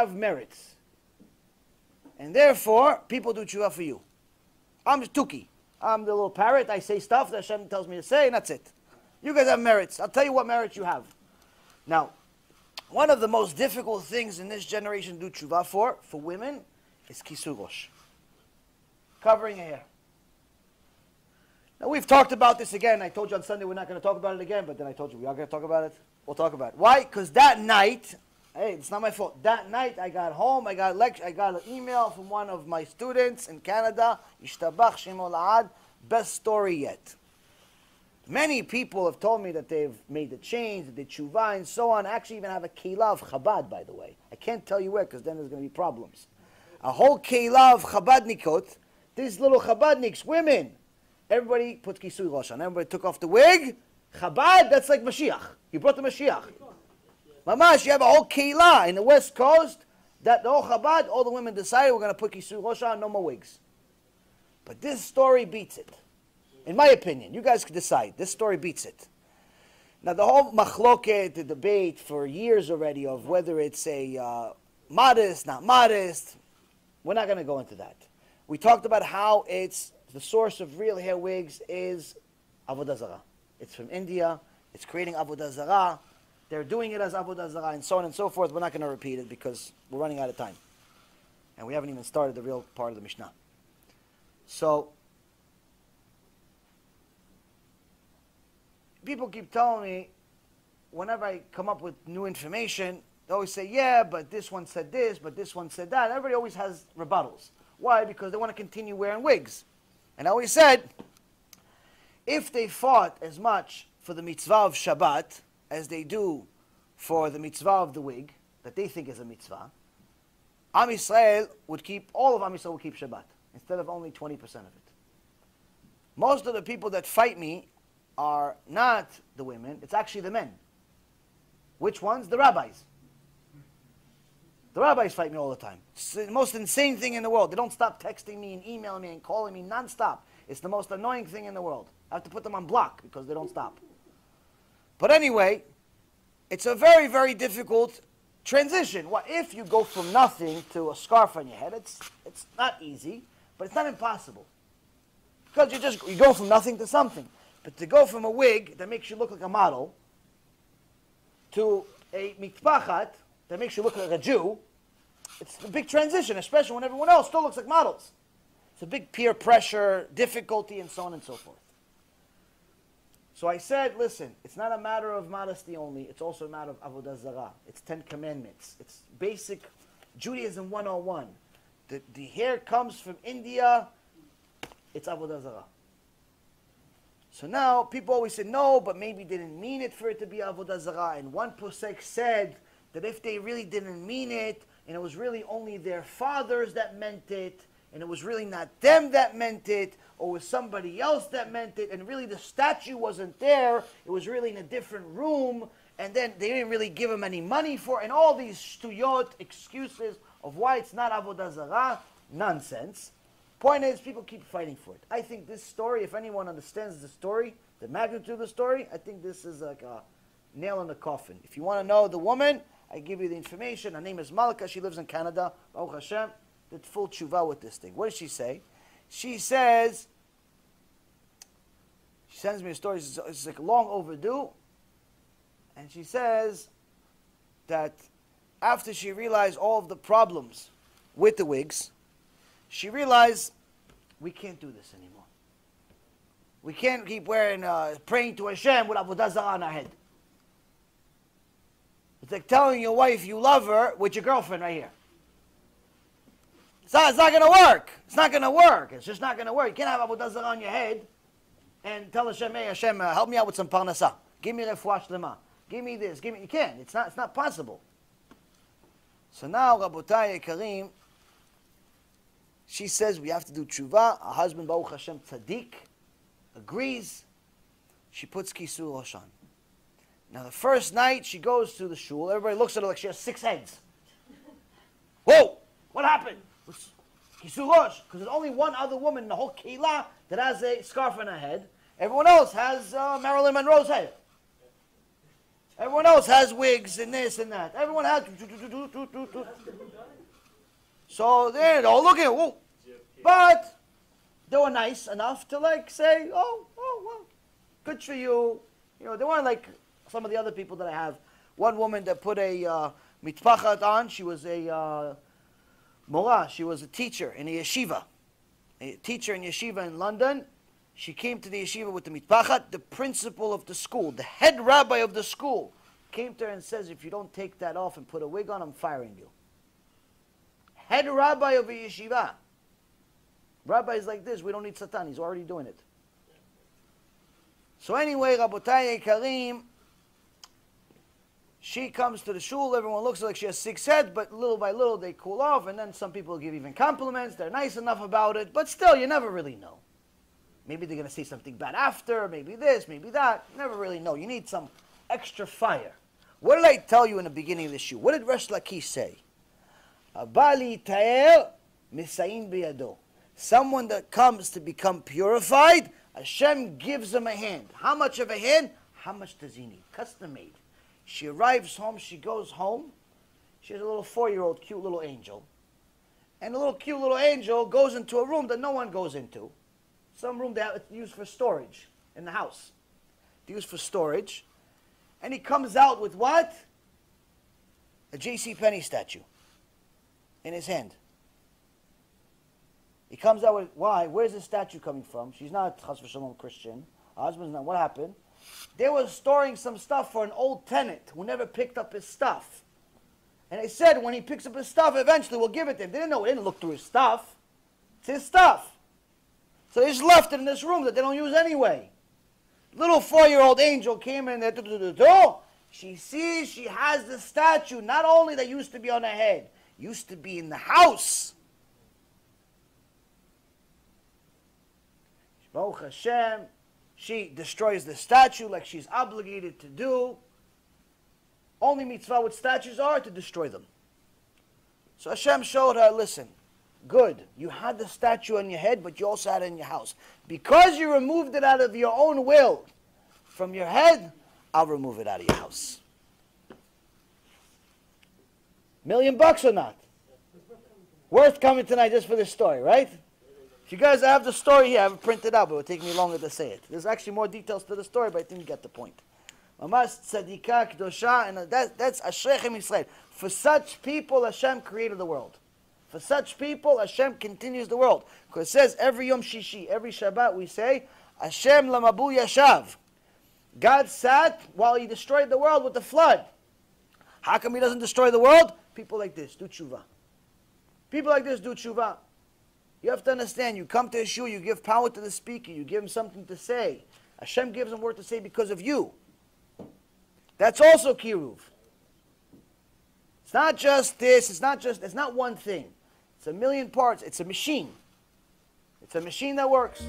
have merits. And therefore, people do tshuva for you. I'm Tuki. I'm the little parrot. I say stuff that Hashem tells me to say, and that's it. You guys have merits. I'll tell you what merits you have. Now, one of the most difficult things in this generation to do tshuva for women, is kisur rosh. Covering a hair. Now, we've talked about this again. I told you on Sunday we're not going to talk about it again, but then I told you we are going to talk about it. We'll talk about it. Why? Because that night... Hey, it's not my fault. That night I got home, I got a lecture, I got an email from one of my students in Canada, Ishtabach Shimol Aad, best story yet. Many people have told me that they've made the change, that they tshuva and so on. I actually even have a keilah of Chabad, by the way. I can't tell you where, because then there's going to be problems. A whole keilah of Chabadnikot, these little Chabadniks, women, everybody put kisui rosh on. Everybody took off the wig. Chabad, that's like Mashiach. He brought the Mashiach. Mamash, you have a whole keilah in the West Coast that the whole Chabad, all the women decided we're going to put kisur rosh on, no more wigs. But this story beats it. In my opinion, you guys can decide. This story beats it. Now, the whole machloket, the debate for years already of whether it's a modest, not modest, we're not going to go into that. We talked about how it's the source of real hair wigs is Avodah Zarah. It's from India. It's creating Avodah Zarah. They're doing it as Avodah Zarah and so on and so forth. We're not going to repeat it because we're running out of time. And we haven't even started the real part of the Mishnah. So, people keep telling me, whenever I come up with new information, they always say, yeah, but this one said this, but this one said that. Everybody always has rebuttals. Why? Because they want to continue wearing wigs. And I always said, if they fought as much for the mitzvah of Shabbat, as they do for the mitzvah of the wig, that they think is a mitzvah, Am Yisrael would keep, all of Am Yisrael would keep Shabbat, instead of only 20% of it. Most of the people that fight me are not the women, it's actually the men. Which ones? The rabbis. The rabbis fight me all the time. It's the most insane thing in the world. They don't stop texting me and emailing me and calling me nonstop. It's the most annoying thing in the world. I have to put them on block because they don't stop. But anyway, it's a very, very difficult transition. Well, if you go from nothing to a scarf on your head, it's not easy, but it's not impossible. Because you go from nothing to something. But to go from a wig that makes you look like a model to a mitpachat that makes you look like a Jew, it's a big transition, especially when everyone else still looks like models. It's a big peer pressure, difficulty, and so on and so forth. So I said, listen, it's not a matter of modesty only. It's also a matter of Avodah Zarah. It's 10 Commandments. It's basic Judaism 101. The hair comes from India. It's Avodah Zarah. So now people always say, no, but maybe they didn't mean it for it to be Avodah Zarah. And one posek said that if they really didn't mean it, and it was really only their fathers that meant it, and it was really not them that meant it, or was somebody else that meant it, and really the statue wasn't there, it was really in a different room, and then they didn't really give him any money for it, and all these shtuyot excuses of why it's not Avodah Zarah, nonsense. Point is, people keep fighting for it. I think this story, if anyone understands the story, the magnitude of the story, I think this is like a nail in the coffin. If you want to know the woman, I give you the information. Her name is Malika, she lives in Canada, Baruch Hashem, did full tshuva with this thing. What does she say? She says, she sends me a story, it's like long overdue, and she says that after she realized all of the problems with the wigs, she realized, we can't do this anymore. We can't keep wearing, praying to Hashem with Avodah Zarah on our head. It's like telling your wife you love her with your girlfriend right here. It's not going to work. It's not going to work. It's just not going to work. You can't have Avodah Zarah on your head and tell Hashem, hey, Hashem, help me out with some parnasah. Give me refuah shlema. Give me this. Give me. You can't. It's not possible. So now, Rabotai Karim, she says we have to do tshuva. Her husband, Baruch Hashem Tzaddik, agrees. She puts kisur rosh on. Now, the first night she goes to the shul, everybody looks at her like she has 6 heads. Whoa! What happened? Kisur rosh, because there's only one other woman in the whole keilah that has a scarf on her head. Everyone else has Marilyn Monroe's hair. Everyone else has wigs and this and that. Everyone has. So they're all looking. Whoa. But they were nice enough to like say, oh, well, good for you. You know, they weren't like some of the other people that I have. One woman that put a mitpachat on. She was a mora. She was a teacher in a yeshiva. A teacher in yeshiva in London. She came to the yeshiva with the mitpachat. The principal of the school, the head rabbi of the school, came to her and says, if you don't take that off and put a wig on, I'm firing you. Head rabbi of a yeshiva. Rabbis like this, we don't need Satan. He's already doing it. So anyway, Rabotai Karim, she comes to the shul. Everyone looks like she has six heads, but little by little they cool off, and then some people give even compliments. They're nice enough about it, but still, you never really know. Maybe they're going to say something bad after, maybe this, maybe that. You never really know. You need some extra fire. What did I tell you in the beginning of the shul? What did Resh Lakish say? Abali ta'el misayin biyado. Someone that comes to become purified, Hashem gives him a hand. How much of a hand? How much does he need? Custom made. She arrives home, she goes home. She has a little four-year-old cute little angel. And a little cute little angel goes into a room that no one goes into. Some room that they use for storage in the house. They use for storage. And he comes out with what? A J.C. Penney statue in his hand. He comes out with, why? Where's the statue coming from? She's not Chas v'Shalom Christian. Her husband's not. What happened? They were storing some stuff for an old tenant who never picked up his stuff. And they said when he picks up his stuff, eventually we'll give it to him. They didn't know. They didn't look through his stuff. It's his stuff. So they just left it in this room that they don't use anyway. Little four-year-old angel came in there. She sees she has the statue, not only that used to be on her head, used to be in the house. Baruch Hashem, she destroys the statue like she's obligated to do. Only mitzvah with statues are to destroy them. So Hashem showed her, listen, good, you had the statue on your head, but you also had it in your house. Because you removed it out of your own will from your head, I'll remove it out of your house. $1 million or not? Worth coming tonight just for this story, right? If you guys have the story here, I have it printed out, but it would take me longer to say it. There's actually more details to the story, but I think you get the point. Mama's tzadikah, k'dosha, and that's ashreichem Yisrael. For such people, Hashem created the world. For such people, Hashem continues the world. Because it says every Yom Shishi, every Shabbat, we say, Hashem lamabu yashav. God sat while he destroyed the world with the flood. How come he doesn't destroy the world? People like this do tshuva. People like this do tshuva. You have to understand, you come to a shul, you give power to the speaker, you give him something to say. Hashem gives him word to say because of you. That's also Kiruv. It's not just this, it's not one thing. It's a million parts, it's a machine. It's a machine that works.